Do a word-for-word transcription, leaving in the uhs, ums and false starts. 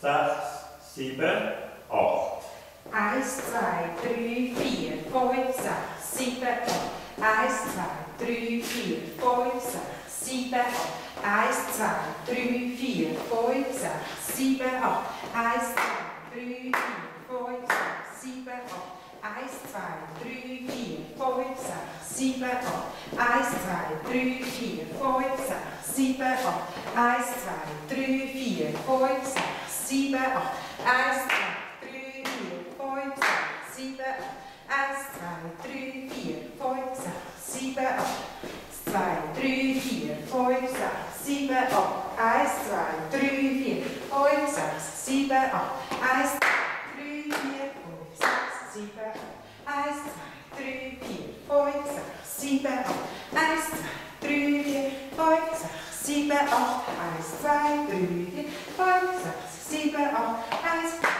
sechs, sieben, acht. eins, zwei, drei, vier, fünf, sechs, sieben, acht. eins, zwei, drei, vier, fünf, sechs, sieben, acht. eins, zwei, drei, vier, fünf, sechs, sieben, acht. eins, zwei, drei, vier, fünf, sechs, sieben, acht. eins, zwei, drei, vier, fünf, sechs, sieben, acht. eins, zwei, drei, vier, fünf, sechs, sieben, acht. eins, zwei, drei, vier, fünf, sechs, sieben, acht. eins, zwei, drei, vier, fünf, sechs, sieben, acht. eins, zwei, drei, vier, fünf, sechs, sieben, acht. zwei, drei, vier, fünf, sechs, sieben, acht. eins, zwei, drei, vier, fünf, sechs, sieben, acht. eins, zwei, drei, vier, fünf, sechs, sieben, acht. eins, zwei, drei, vier, fünf, sechs, sieben, acht. eins, zwei, drei, vier, fünf, sechs, sieben, acht. eins, zwei, drei, vier, fünf, sechs, sieben, acht. eins,